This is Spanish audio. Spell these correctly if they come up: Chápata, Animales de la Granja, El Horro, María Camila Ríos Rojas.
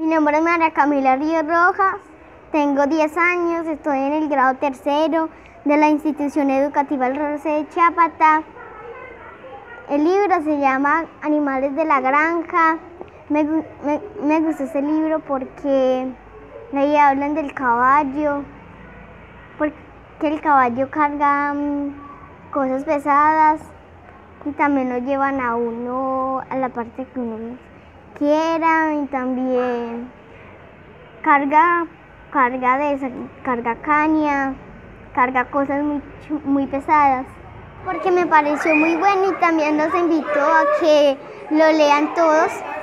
Mi nombre es María Camila Ríos Rojas, tengo 10 años, estoy en el grado tercero de la Institución Educativa El Horro de Chápata. El libro se llama Animales de la Granja. Me gustó ese libro porque ahí hablan del caballo, porque el caballo carga cosas pesadas y también lo llevan a uno a la parte que uno quiera, y también carga caña, carga cosas muy pesadas. Porque me pareció muy bueno y también los invito a que lo lean todos.